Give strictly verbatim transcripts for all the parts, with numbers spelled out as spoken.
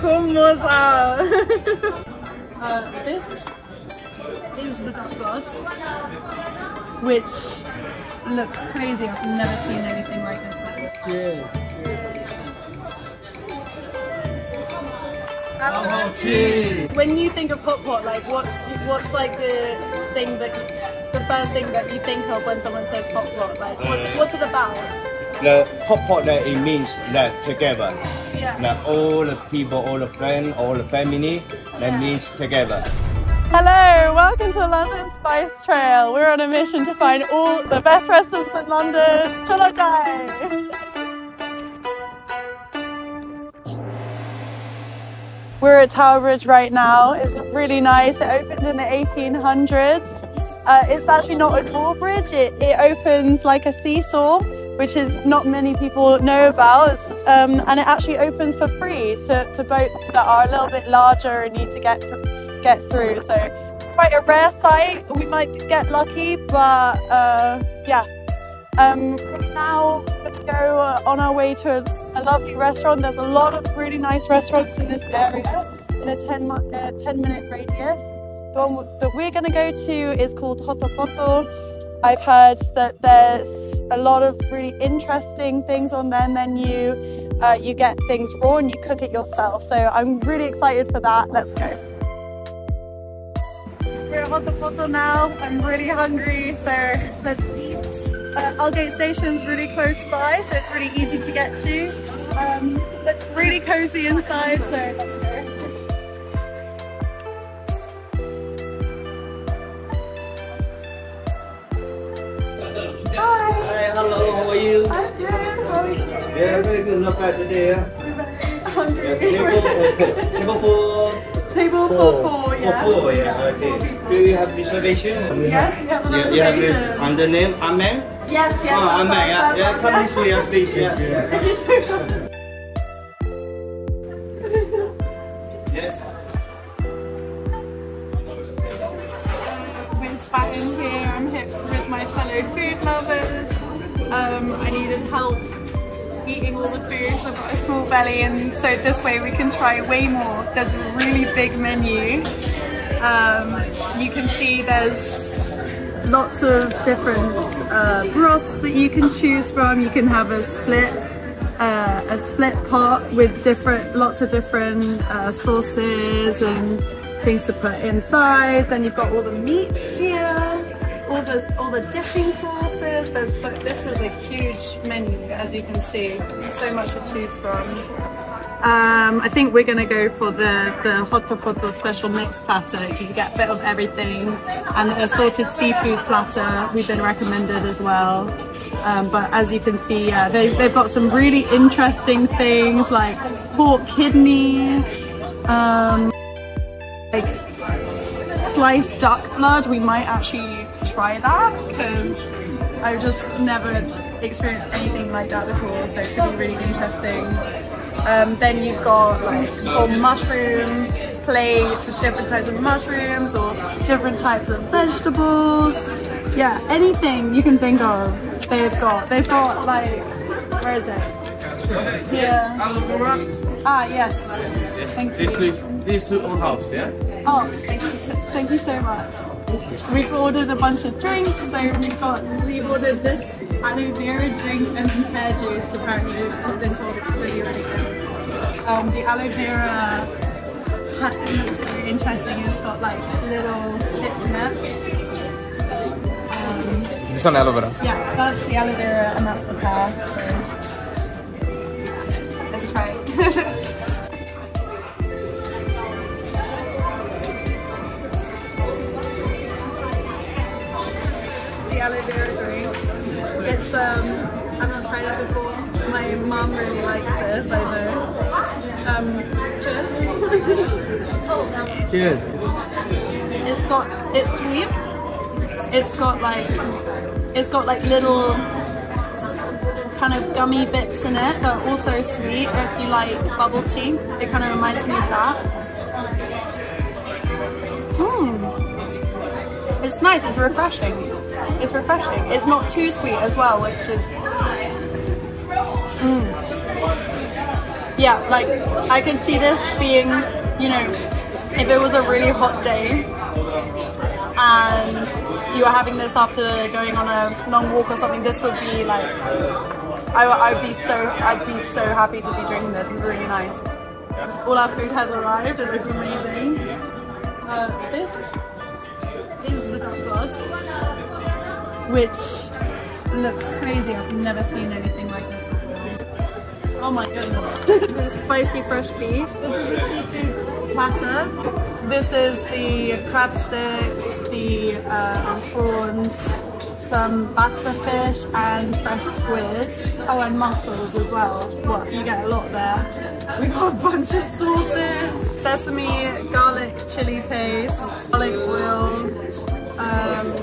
Combos out. uh, this is the duck god, which looks crazy. I've never seen anything like this before. Cheers. Cheers. Cheers. When you think of hot pot, like what's what's like the thing that you, the first thing that you think of when someone says hot pot? Like what's it, what's it about? The hot pot, that it means that together. Yeah. Like all the people, all the friends, all the family, that means together. Hello, welcome to the London Spice Trail. We're on a mission to find all the best restaurants in London. Till I die. We're at Tower Bridge right now. It's really nice. It opened in the eighteen hundreds. Uh, it's actually not a drawbridge. It, it opens like a seesaw, which is not many people know about, um, and it actually opens for free to, to boats that are a little bit larger and need to get get through. So quite a rare sight. We might get lucky, but uh, yeah. Um, right now we're going to go on our way to a, a lovely restaurant. There's a lot of really nice restaurants in this area in a ten minute radius. The one that we're going to go to is called Hotto Potto. I've heard that there's a lot of really interesting things on their menu. Uh, you get things raw and you cook it yourself. So I'm really excited for that. Let's go. We're at Hotto Potto now. I'm really hungry, so let's eat. Uh, Algate Station is really close by, so it's really easy to get to. Um, it's really cozy inside, so let's go. Hello, how are you? I'm good, how are you? Yeah, very good, not bad today. We're very hungry. Yeah, table for... Table for four, four, yeah. For four, yes, yeah, okay. Four. Do you have reservation? Yes, we have a reservation. Yeah, yeah, under name, Amen? Yes, yes. Oh, Amen, yeah. Yeah, come this way, please. Yeah. Yeah. Thank you so much. We're sat in here, I'm here with my fellow food lovers. Um, I needed help eating all the food, so I've got a small belly, and so this way we can try way more. There's a really big menu. Um, you can see there's lots of different uh, broths that you can choose from. You can have a split, uh, a split pot with different, lots of different uh, sauces and things to put inside. Then you've got all the meats here. All the, all the dipping sauces. There's so, this is a huge menu, as you can see. There's so much to choose from. Um, I think we're going to go for the, the Hotto Potto special mixed platter. You get a bit of everything. And an assorted seafood platter we've been recommended as well. Um, but as you can see, yeah, they, they've got some really interesting things like pork kidney, um, like sliced duck blood. We might actually try that because I've just never experienced anything like that before, so it could be really interesting. Um, then you've got like a whole mushroom plate with different types of mushrooms or different types of vegetables. Yeah, anything you can think of, they've got. They've got like, where is it? Yeah. Ah, yes. Thank you. This is this is our house, yeah. Oh, thank you. So, thank you so much. We've ordered a bunch of drinks, so we've got we've ordered this aloe vera drink and pear juice. Apparently, we've been told it's really really good. Um, the aloe vera looks very interesting. It's got like little bits in it. Um, this one aloe vera. Yeah, that's the aloe vera and that's the pear. So let's try it. Aloe vera drink. It's um, I've not tried it before. My mum really likes this, I know. Um, cheers. Oh. Cheers. It's got, it's sweet. It's got like, it's got like little kind of gummy bits in it that are also sweet. If you like bubble tea, it kind of reminds me of that. Mmm. It's nice. It's refreshing. It's refreshing. It's not too sweet as well, which is. Mm. yeah, like I can see this being, you know, if it was a really hot day and you were having this after going on a long walk or something, this would be like, I, I would be so, I'd be so happy to be drinking this. It's really nice. All our food has arrived, it looks amazing. Uh, this is the duck blood, which looks crazy. I've never seen anything like this before. Oh my goodness. This is spicy fresh beef. This is the seafood platter. This is the crab sticks, the um, prawns, some bassa fish and fresh squids. Oh, and mussels as well. What, you get a lot there. We got a bunch of sauces. Sesame, garlic, chili paste, garlic oil, um,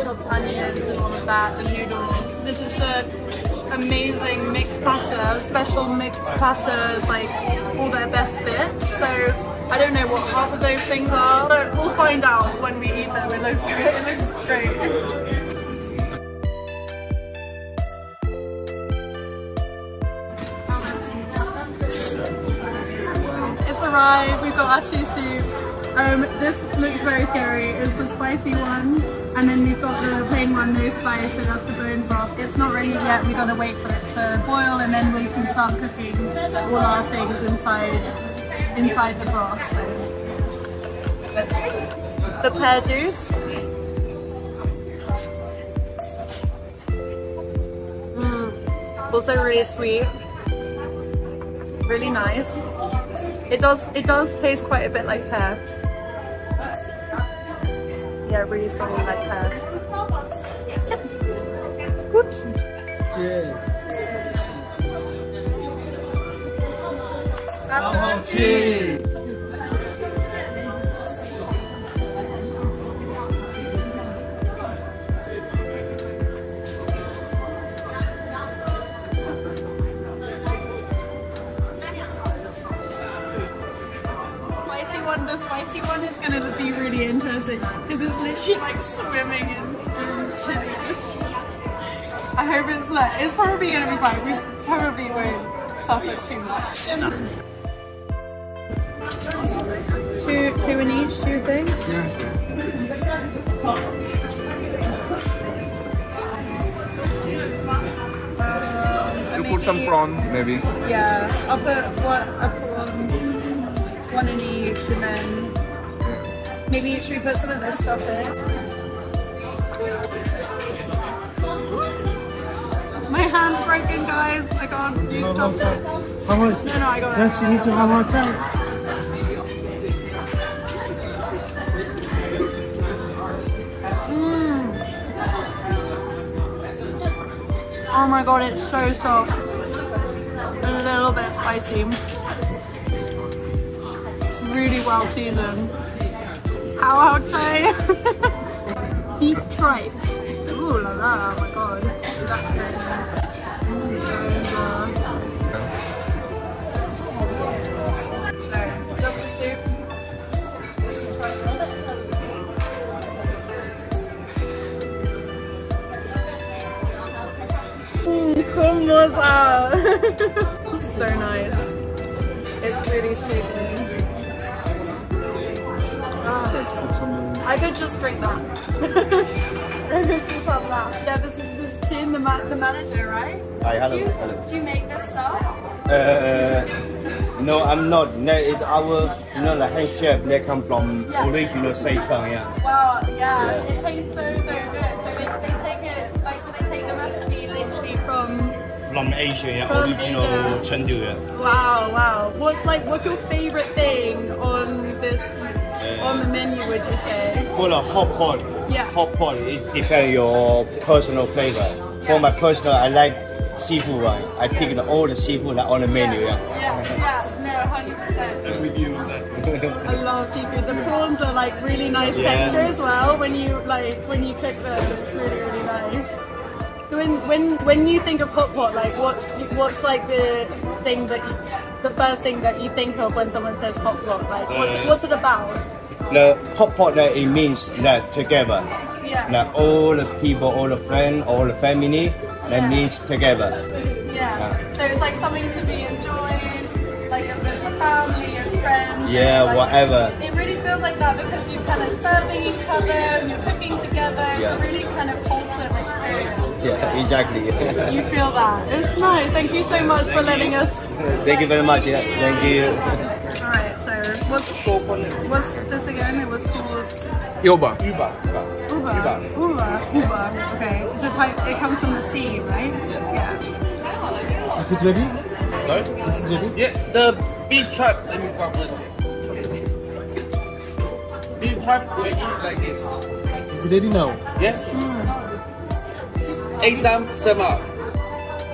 chopped onions and all of that, and noodles. This is the amazing mixed platter, special mixed platters, like all their best bits. So, I don't know what half of those things are, but we'll find out when we eat them. It looks great. It looks great. It's arrived. We've got our two soups. Um, this looks very scary. It's the spicy one, and then we've got the plain one, no spice, so that's the bone broth. It's not ready yet. We've got to wait for it to boil, and then we can start cooking all our things inside. inside the broth, so let's see. The pear juice. Mm. Also really sweet. Really nice. It does it does taste quite a bit like pear. Yeah, really strongly like pear. Yeah. It's good. Cheers. Spicy one, the spicy one is going to be really interesting because it's literally like swimming in, in chilies. I hope it's like, it's probably going to be fine. We probably won't suffer too much. Two, two in each, two things? Yeah. Um, you put some prawn, maybe. Yeah, I'll put one, a prawn, one in each, and then yeah. Maybe should we put some of this stuff in? My hand's breaking, guys. I can't use chopsticks. No, no, I got it. Yes, you need to have outside. Oh my god, it's so soft. A little bit spicy. Really well seasoned. How about beef tripe? Ooh la la, oh my god. That's good. Hummus out. So nice. It's really shapely. Ah, I could just drink that. I could just have that. Yeah, this is this Jin, the, ma the manager, right? Hi, hello. Do you, hello. Do you make this stuff? Uh, no, I'm not. No, it's our, you know, the head chef. They come from yeah. original Sichuan, yeah. Wow, yeah. yeah. It tastes so so good. So they they take it like do they take the recipe literally from. From Asia, yeah, From original Asia. Chengdu, yeah. Wow, wow. What's like? What's your favorite thing on this uh, on the menu? Would you say? For a hot pot, yeah. Hot pot. It depends your personal flavor. Yeah. For my personal, I like seafood one. I yeah. pick all the seafood like, on the menu, yeah. Yeah, yeah. No, hundred percent. I'm with you on that. I love seafood. The prawns are like really nice yeah. texture as well. When you like when you cook them, it's really really nice. So when, when when you think of hot pot, like what's what's like the thing that you, the first thing that you think of when someone says hot pot? Like what's, uh, what's it about? The hot pot that it means that together, yeah. That all the people, all the friends, all the family, that yeah. means together. Yeah. yeah. So it's like something to be enjoyed. something. Yeah, like, whatever. It really feels like that because you're kind of serving each other and you're cooking together. It's yeah. a really kind of wholesome experience. Yeah, yeah. exactly. You feel that. It's nice. Thank you so much for letting us. Thank you very much. Yeah, thank you. Alright, so what's, what's this again? It was called Uber. Uber. Uber. Uber. Uber. Okay. It's a type. It comes from the sea, right? Yeah. yeah. Is it ready? Sorry? This is ready? Yeah. The beef trap, let me grab one. Beef trap, we eat like this. Is it ready now? Yes. Mm. Eight times, seven up.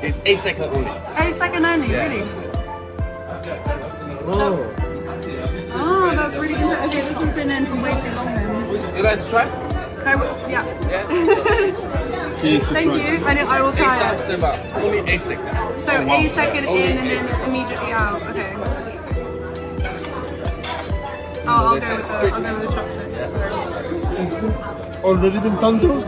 It's eight seconds only. Eight seconds only, yeah. really? Oh. Oh, that's really good. Okay, this one's been in for way too long then. You like to try? I will, yeah. yeah. Thank you, and I will try it. Eight times, seven up. Only eight seconds. So eight seconds in and then immediately out, okay. Oh, I'll go with the, I'll go with the chopsticks. Yeah. Already been done through?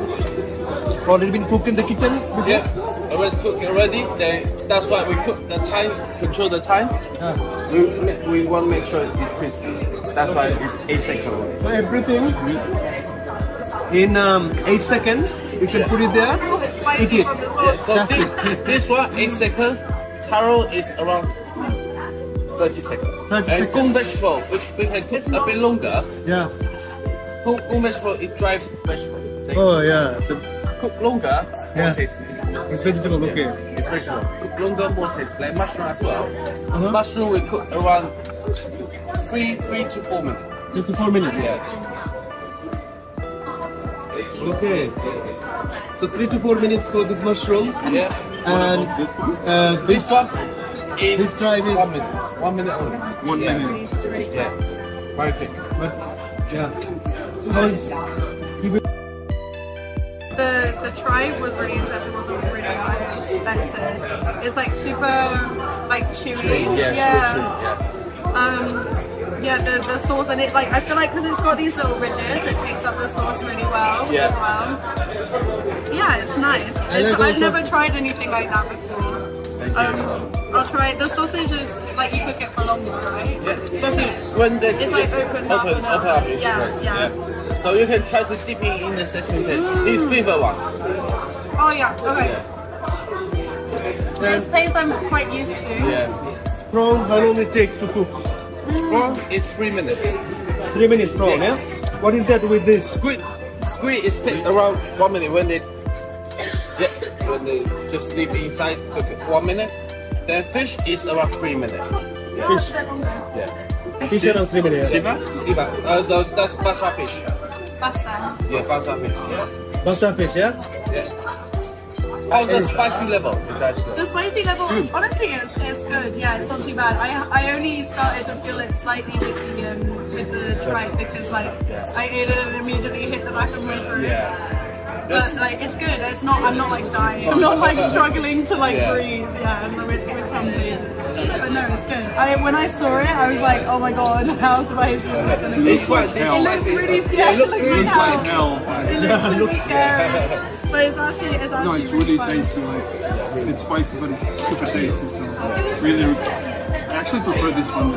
Already been cooked in the kitchen? Before? Yeah, already cooked already. Then that's why we cook the time, control the time. Yeah. We, we want to make sure it's crispy. That's why it's eight seconds. So everything in um, eight seconds, you can put it there. Oh, it's spicy from this whole time. So this, this one, eight seconds. Taro is around thirty seconds. thirty and seconds. Kung vegetable, which we can cook a bit longer. Yeah. Kung, kung vegetable is dried vegetable. Thank oh you. yeah. So cook longer, yeah. more tasty. It's vegetable, yeah. okay. It's vegetable. Cook longer, more tasty. Like mushroom as well. Uh -huh. Mushroom we cook around three, three to four minutes. Three to four minutes. Yeah. Okay. So three to four minutes for this mushroom. Yeah. And uh, this one is this drive is one minute. One minute only. One yeah. minute. Yeah. Very quick. Yeah. The the tribe was really impressive. It wasn't really what I expected. It's like super like chewy. chewy yeah. yeah. Super chewy, yeah. Um. Yeah, the, the sauce and it like I feel like because it's got these little ridges, it picks up the sauce really well yeah. as well. Yeah, it's nice. It's, I've never tried anything like that before. Um, I'll try it. The sausage is like you cook it for longer, right? Yeah, sausage when the it's like opened up and up. Yeah, yeah. So you can try to dip it in the sesame dish. Mm. This favorite one. Oh yeah. Okay. Yeah. It's taste I'm quite used to. Yeah. Bro, how long it takes to cook? Prawn is three minutes. Three minutes prawn, yes. yeah? What is that with this? Squid Squid is take around one minute when they yeah, when they just sleep inside, cook it for one minute. Then fish is around three minutes. Yeah. Fish? Yeah. Fish around three minutes. Siba? Siba. Uh, that's basa fish. Basa? Yeah, basa fish, yeah. Basa fish, yeah? Yeah. How's the spicy level? The spicy level, mm. honestly, it's, it's good. Yeah, it's not too bad. I I only started to feel it slightly with the um, with the tripe because like I ate it and immediately hit the back of my throat. Yeah. But it's, like it's good. It's not. I'm not like dying. I'm not like struggling to like yeah. breathe. Yeah, with with something. But no, it's good. I when I saw it, I was like, oh my god, how spicy is it gonna be? It's quite It looks really yeah, it looks really now. It looks really scary. But it's actually, it's actually no, it's really, really tasty. Like it's spicy, but it's super tasty. So really, I actually prefer this one.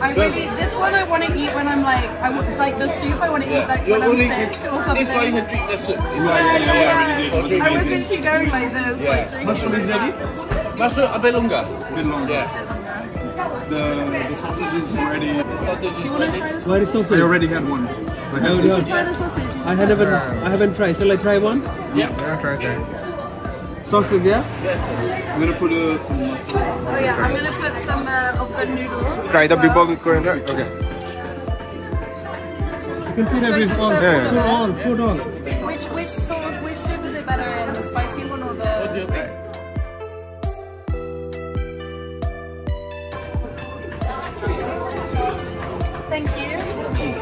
I really, this one I want to eat when I'm like, I want like the soup. I want to yeah. eat like You're when only, I'm sick or something. This one you can drink the soup. Yeah, yeah, yeah. yeah, yeah. I, really I was actually going like this. Yeah. Like mushroom is ready. Mushroom a bit longer. A bit longer. Yeah. The, the sausage is already. The sausage is ready. Where is sausage? I already had one. I haven't, you try the sausage. I haven't, I haven't tried. Shall I try one? Yeah. Yeah, try try. Sausage, yeah? Yes. Yeah, I'm gonna put uh, some. Oh yeah, I'm gonna put some uh, of the noodles. Try the well. Bibimbap with coriander. Okay. You can put so everything on. Yeah. Put on, put on. Which which sauce? Which soup is it better in? The spicy one or the? What do you think? Thank you.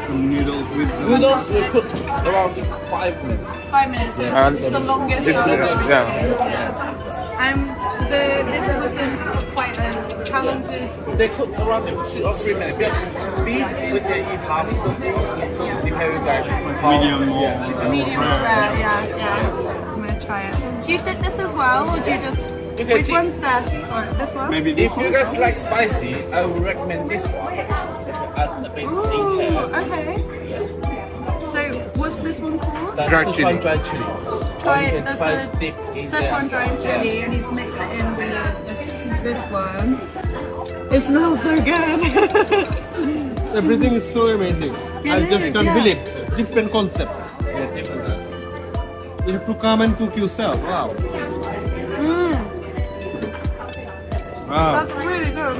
Some noodles with noodles will cook around five minutes. Five minutes. Yeah. It's the longest. It's longest. Yeah. yeah. Um, the this was in quite a talented. They cook around two or three minutes. Yes. Beef we can eat half. Depending guys. Medium or yeah. medium rare. Yeah. Yeah. I'm gonna try it. Do you dip this as well, or do you just? Okay, which one's best? Or this one? Maybe this. If you guys like spicy, I would recommend this one. dried chili. Dried chili. Try, so that's try a dip in Sichuan dried chili, yeah. And he's mixed it in with this one. It smells so good. Everything is so amazing. It I is, just can't yeah. believe. Different concept. Yeah, different concept. You have to come and cook yourself. Wow. Mm. Wow. That's really good.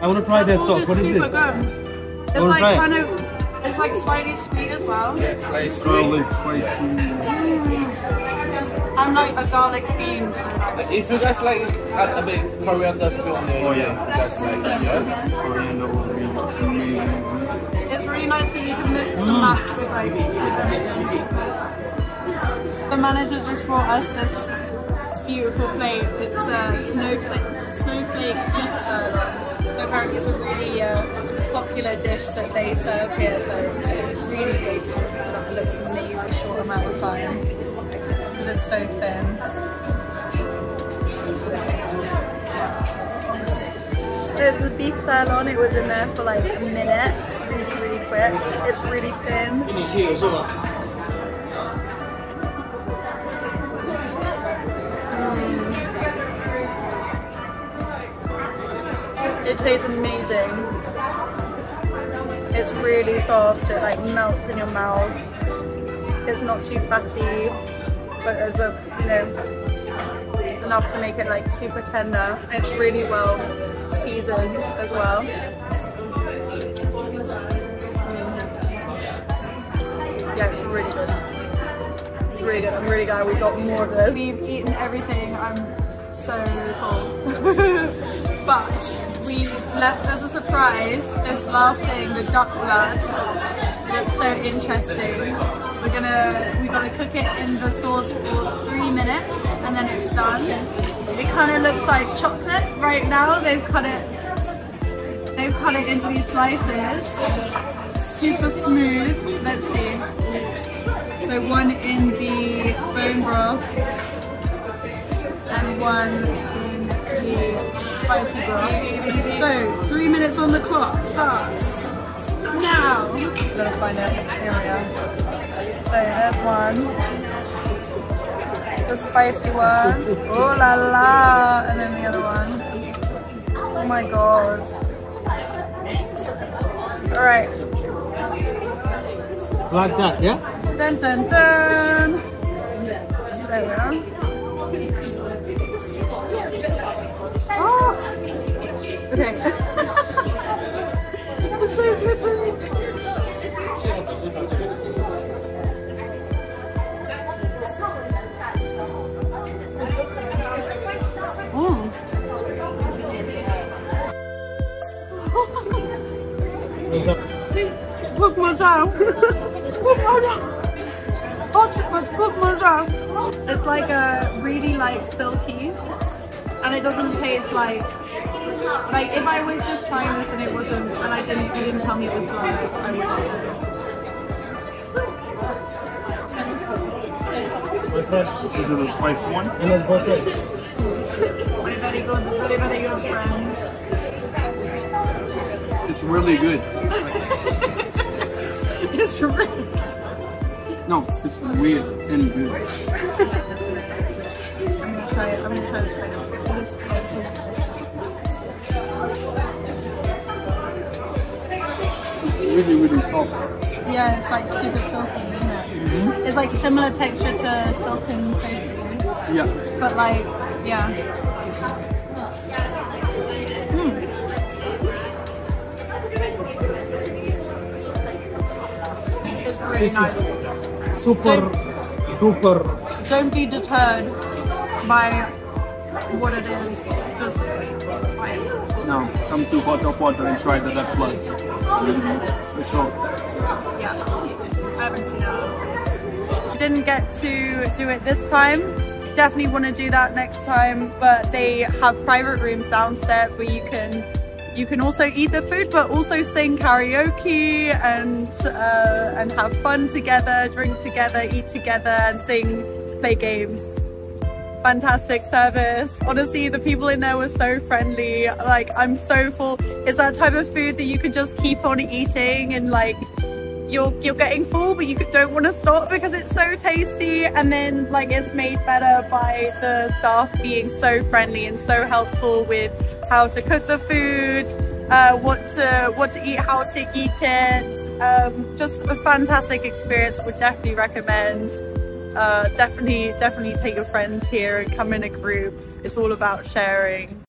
I want to try that sauce. What is this? Good. It's like kind of, it's like slightly sweet as well. Yeah, slightly sweet. Spicy. Mm. I'm like a garlic fiend. If you guys like add a bit coriander spill on there. Oh yeah, that's nice. Yeah, coriander will It's really nice that you can mix and mm. match with like. Yeah. The manager just brought us this beautiful plate. It's a snowflake snowflake pizza. So apparently it's a really uh, popular dish that they serve here, so it's really good. It looks amazing in a short amount of time because it's so thin. There's a beef sirloin, it was in there for like a minute. It's really quick. It's really thin. It tastes amazing. It's really soft, it like melts in your mouth. It's not too fatty, but there's a, you know, enough to make it like super tender. It's really well seasoned as well. Mm. Yeah, it's really good. It's really good. I'm really glad we got more of this. We've eaten everything. I'm so full. But we left as a surprise this last thing, the duck blood. It's so interesting. We're gonna we gotta cook it in the sauce for three minutes and then it's done. It kinda looks like chocolate right now. They've cut it they've cut it into these slices. Super smooth. Let's see. So one in the bone broth. And one in the spicy broth. So, three minutes on the clock starts now. I'm gonna find out. Here we are. So, there's one. The spicy one. Oh la la. And then the other one. Oh my god. Alright. Like that, yeah? Dun dun dun. There we are. Oh. Okay. It's so slippery. Oh. Cook myself. Cook myself. It's like a really like silky, and it doesn't taste like like if I was just trying this and it wasn't, and I didn't you didn't tell me it was blood. I mean, like, this is a little spicy one, and it's butter. It's very good, very very good, friend. It's really good. It's really. Good. No, it's weird and good. I'm gonna try it. I'm gonna try this spicy. It's really, really soft. Yeah, it's like super silky, isn't it? Mm-hmm. It's like similar texture to silken tofu. Yeah. But like, yeah. Mm. It's really this nice. Is Super don't, duper. Don't be deterred by what it is. Just now come to Hotto Potto and try the duck blood. For sure. Yeah, I haven't seen that. Didn't get to do it this time. Definitely want to do that next time. But they have private rooms downstairs where you can you can also eat the food, but also sing karaoke and uh, and have fun together, drink together, eat together, and sing, play games. Fantastic service. Honestly, the people in there were so friendly. Like, I'm so full. It's that type of food that you can just keep on eating and like you're you're getting full, but you don't want to stop because it's so tasty. And then like it's made better by the staff being so friendly and so helpful with how to cook the food, uh, what to what to eat, how to eat it. Um, just a fantastic experience. Would definitely recommend. Uh, definitely, definitely take your friends here and come in a group. It's all about sharing.